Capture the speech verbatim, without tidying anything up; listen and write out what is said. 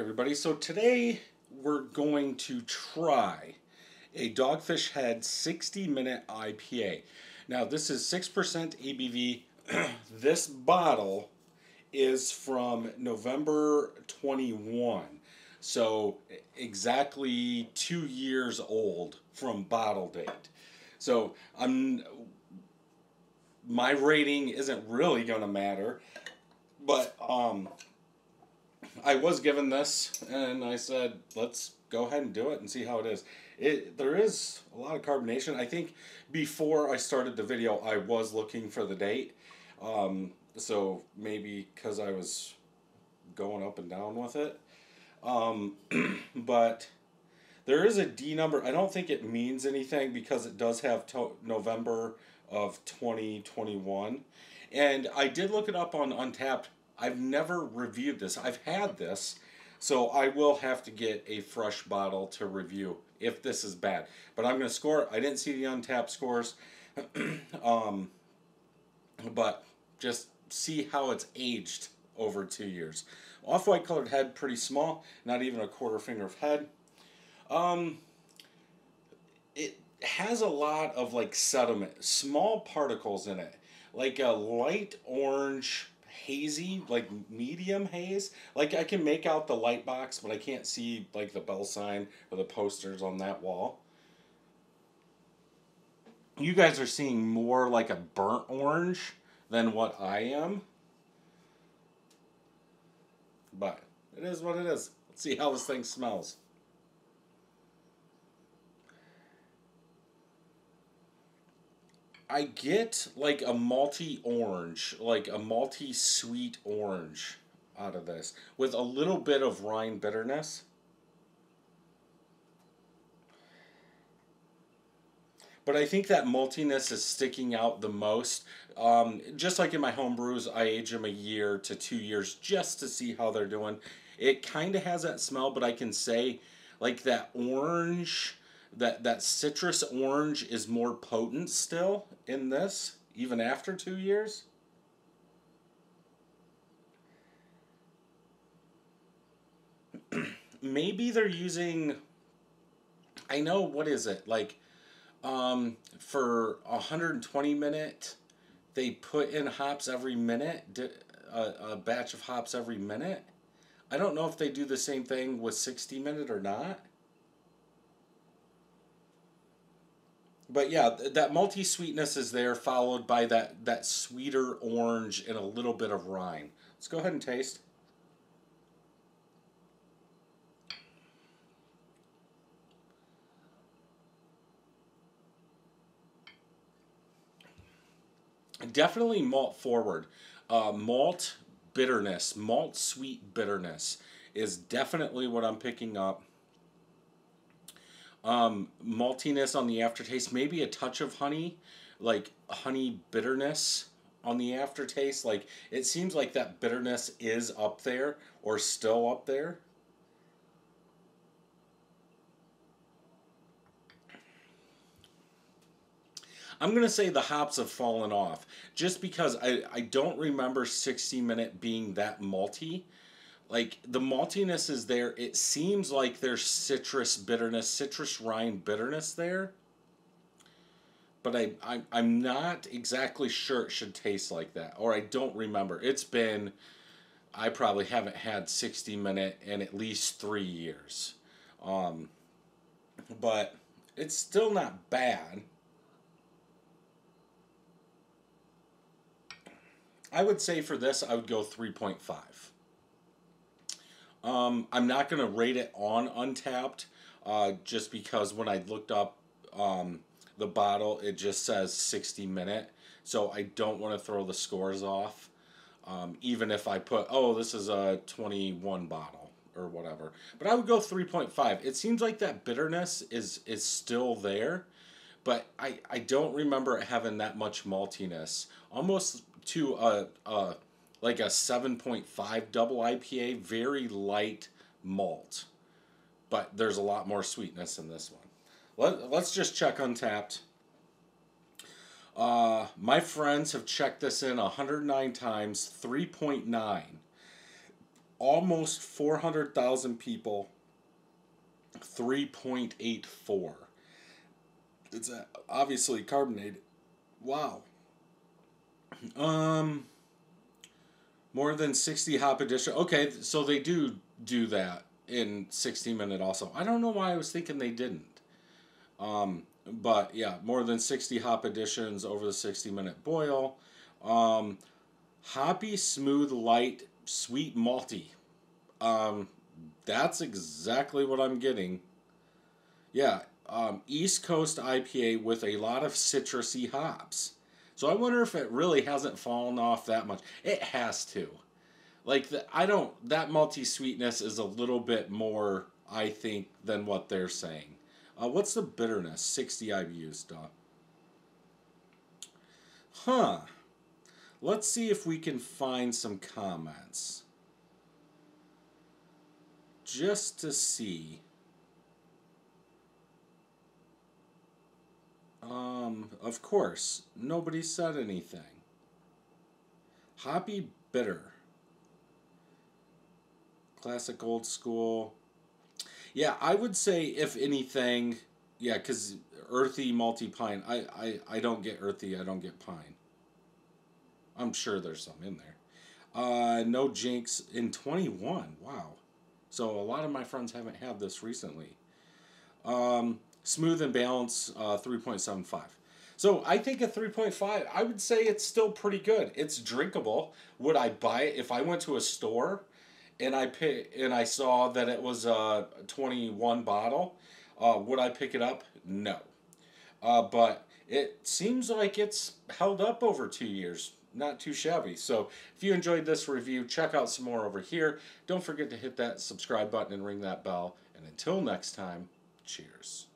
everybody. So today we're going to try a Dogfish Head sixty minute I P A. Now this is six percent A B V. This bottle is from November twenty-one. So exactly two years old from bottle date. So I'm, my rating isn't really going to matter, but um, I was given this and I said, let's go ahead and do it and see how it is. It, there is a lot of carbonation. I think before I started the video, I was looking for the date. Um, so maybe because I was going up and down with it. Um, but there is a D number. I don't think it means anything because it does have to November of twenty twenty-one. And I did look it up on Untappd. I've never reviewed this. I've had this, so I will have to get a fresh bottle to review if this is bad. But I'm going to score it. I didn't see the Untappd scores, um, but just see how it's aged over two years. Off-white colored head, pretty small, not even a quarter finger of head. Um, it has a lot of like sediment, small particles in it, like a light orange, hazy, like medium haze. Like I can make out the light box, but I can't see like the bell sign or the posters on that wall. You guys are seeing more like a burnt orange than what I am. But it is what it is. Let's see how this thing smells. I get like a malty orange, like a malty sweet orange out of this with a little bit of rind bitterness. But I think that maltiness is sticking out the most. Um, just like in my home brews, I age them a year to two years just to see how they're doing. It kind of has that smell, but I can say like that orange, that, that citrus orange is more potent still in this, even after two years. Maybe they're using, I know, what is it? Like, Um, for one hundred twenty minute, they put in hops every minute, a, a batch of hops every minute. I don't know if they do the same thing with sixty minute or not. But yeah, th that multi-sweetness is there, followed by that, that sweeter orange and a little bit of rind. Let's go ahead and taste. Definitely malt forward. Uh, malt bitterness, malt sweet bitterness is definitely what I'm picking up. Um, maltiness on the aftertaste, maybe a touch of honey, like honey bitterness on the aftertaste. Like it seems like that bitterness is up there or still up there. I'm going to say the hops have fallen off just because I, I don't remember sixty minute being that malty. Like the maltiness is there. It seems like there's citrus bitterness, citrus rind bitterness there. But I, I, I'm not exactly sure it should taste like that. Or I don't remember. It's been, I probably haven't had sixty minute in at least three years. Um, but it's still not bad. I would say for this, I would go three point five. Um, I'm not going to rate it on Untappd, uh, just because when I looked up um, the bottle, it just says sixty minute. So I don't want to throw the scores off, um, even if I put, oh, this is a twenty-one bottle or whatever. But I would go three point five. It seems like that bitterness is, is still there, but I, I don't remember it having that much maltiness. Almost to a, a like a seven point five double I P A, very light malt, but there's a lot more sweetness in this one. Let, let's just check Untappd. Uh, my friends have checked this in one hundred nine times, three point nine. almost four hundred thousand people, three point eight four. It's obviously carbonated. Wow. Um, more than sixty hop addition. Okay, so they do do that in sixty minute also. I don't know why I was thinking they didn't. Um, but yeah, more than sixty hop additions over the sixty minute boil. Um, hoppy, smooth, light, sweet, malty. Um, that's exactly what I'm getting. Yeah, um, East Coast I P A with a lot of citrusy hops. So I wonder if it really hasn't fallen off that much. It has to. Like, the, I don't, that malty sweetness is a little bit more, I think, than what they're saying. Uh, what's the bitterness? sixty I B U stuff. Huh. Let's see if we can find some comments. Just to see. Um, of course, nobody said anything. Hoppy bitter. Classic old school. Yeah, I would say if anything, yeah, because earthy, malty, pine. I, I, I don't get earthy, I don't get pine. I'm sure there's some in there. Uh, no jinx in twenty-one. Wow. So a lot of my friends haven't had this recently. Um, smooth and balanced, uh, three point seven five. So I think a three point five, I would say it's still pretty good. It's drinkable. Would I buy it if I went to a store and I pick, and I saw that it was a twenty-one bottle? Uh, would I pick it up? No. Uh, but it seems like it's held up over two years. Not too shabby. So if you enjoyed this review, check out some more over here. Don't forget to hit that subscribe button and ring that bell. And until next time, cheers.